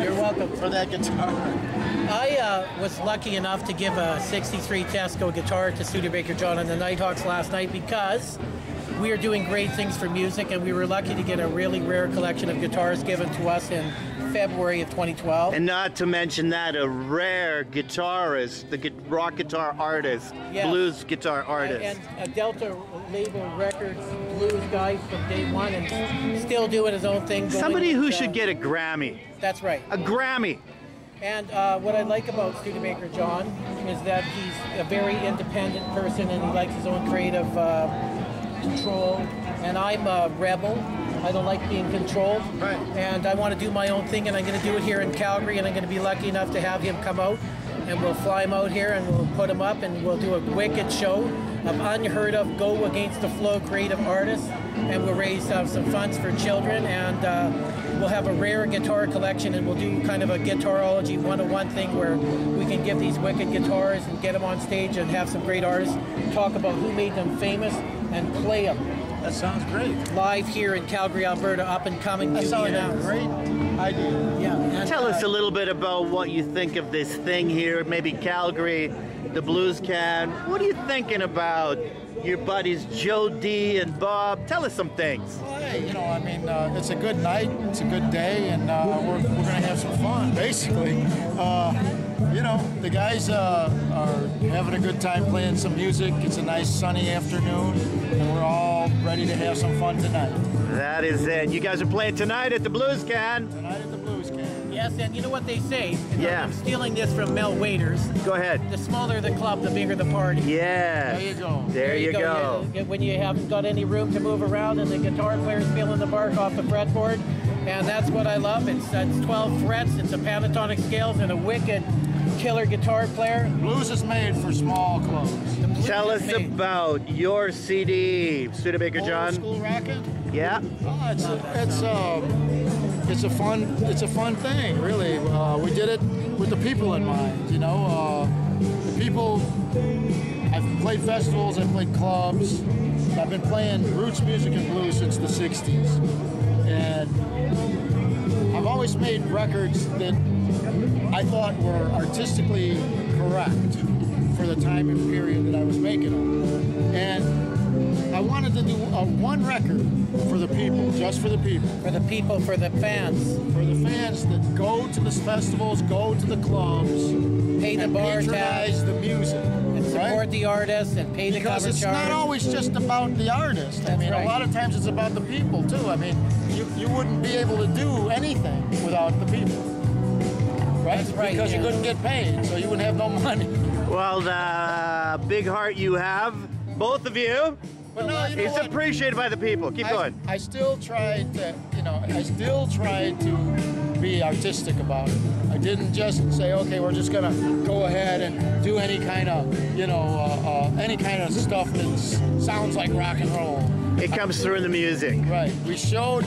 You're welcome for that guitar. I was lucky enough to give a 63 Casco guitar to Studebaker John and the Nighthawks last night because we are doing great things for music, and we were lucky to get a really rare collection of guitars given to us in February of 2012. And not to mention that, a rare guitarist, the rock guitar artist, yes. Blues guitar artist. And a Delta label records blues guy from day one, and still doing his own thing. Somebody who should get a Grammy. That's right. A Grammy. And what I like about Studebaker John is that he's a very independent person, and he likes his own creative control, and I'm a rebel. I don't like being controlled, right. And I want to do my own thing, and I'm going to do it here in Calgary, and I'm going to be lucky enough to have him come out, and we'll fly him out here, and we'll put him up, and we'll do a wicked show of unheard of, go against the flow creative artists, and we'll raise some funds for children, and we'll have a rare guitar collection, and we'll do kind of a guitarology 101 thing where we can give these wicked guitars and get them on stage and have some great artists talk about who made them famous and play them. That sounds great. Live here in Calgary, Alberta, up and coming. That sounds like a great idea. Yeah. And tell us a little bit about what you think of this thing here, maybe Calgary, the Blues Can. What are you thinking about your buddies Joe D and Bob? Tell us some things. Well, hey, you know, I mean, it's a good night, it's a good day, and we're going to have some fun, basically. You know, the guys are having a good time playing some music. It's a nice sunny afternoon, and we're all ready to have some fun tonight. That is it. You guys are playing tonight at the Blues Can. Tonight at the Blues Can. Yes, and you know what they say? Yeah. I'm stealing this from Mel Waiters. Go ahead. The smaller the club, the bigger the party. Yeah. There you go. There you go. When you haven't got any room to move around, and the guitar player's peeling the bark off the fretboard, and that's what I love. It's 12 frets, it's a pentatonic scales, and a wicked killer guitar player. Blues is made for small clubs. Tell us about your CD, Studebaker John. Old School Racket? Yeah. Oh, it's a fun thing, really. We did it with the people in mind, you know. The people. I've played festivals, I've played clubs. I've been playing roots music and blues since the '60s, and I've always made records that I thought were artistically correct for the time and period that I was making them. And I wanted to do one record for the people, just for the people. For the people, for the fans. For the fans that go to the festivals, go to the clubs, pay the bar tab, the music. And support the artists and pay the cover charge. Because it's not always just about the artist. That's right. A lot of times it's about the people too. I mean, you wouldn't be able to do anything without the people. Right? That's right, because you couldn't get paid, so you wouldn't have no money. Well, the big heart you have, both of you, but no, you know it's appreciated by the people. Keep going. I still tried to, you know, I still tried to be artistic about it. I didn't just say, okay, we're just gonna go ahead and do any kind of, you know, any kind of stuff that sounds like rock and roll. It comes through in the music. Right. We showed,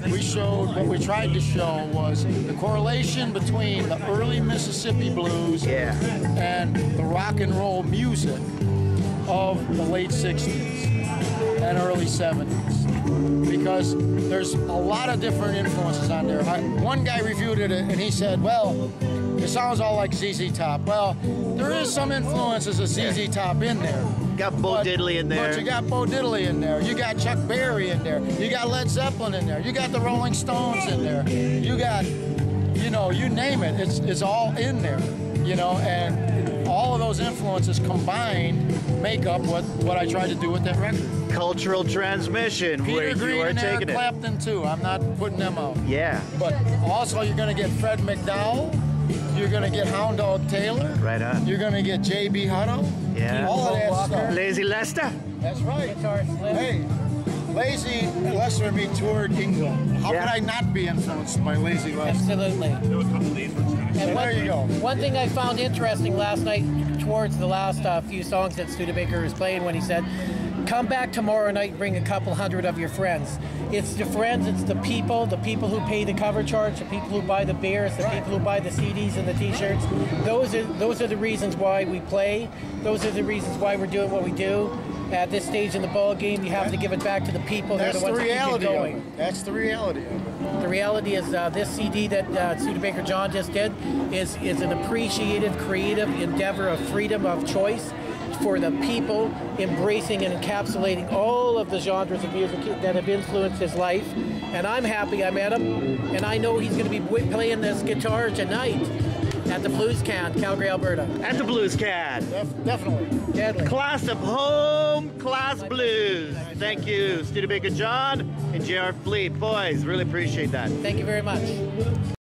what we tried to show was the correlation between the early Mississippi blues and the rock and roll music of the late '60s and early '70s, because there's a lot of different influences on there. One guy reviewed it and he said, well, it sounds all like ZZ Top. Well, there is some influences of ZZ Top in there. Got Bo Diddley in there. But you got Bo Diddley in there. You got Chuck Berry in there. You got Led Zeppelin in there. You got the Rolling Stones in there. You got, you know, you name it. It's all in there, you know. And all of those influences combined make up what I tried to do with that record. Cultural transmission. Peter Green and Eric Clapton too. I'm not putting them out. Yeah. But also you're going to get Fred McDowell. You're going to get Hound Dog Taylor. Right on. You're going to get J.B. Hutto. Yeah. All of that stuff. Lazy Lester. That's right. Hey, Lazy Lester and me toured England. How could I not be influenced by Lazy Lester? Absolutely. And there you go. One thing I found interesting last night, towards the last few songs that Studebaker was playing, when he said, come back tomorrow night and bring a couple hundred of your friends. It's the friends, it's the people who pay the cover charge, the people who buy the beers, the people who buy the CDs and the t-shirts. Those are the reasons why we play. Those are the reasons why we're doing what we do. At this stage in the ball game, you have to give it back to the people. That's the reality of it. That's the reality of it. The reality is this CD that Studebaker John just did is an appreciative, creative endeavor of freedom of choice for the people, embracing and encapsulating all of the genres of music that have influenced his life. And I'm happy I met him, and I know he's going to be playing this guitar tonight at the Blues Can, Calgary, Alberta. At the Blues Can. Definitely. Deadly. Class of home, class blues. Thank you, Studebaker John and JR Fleet. Boys, really appreciate that. Thank you very much.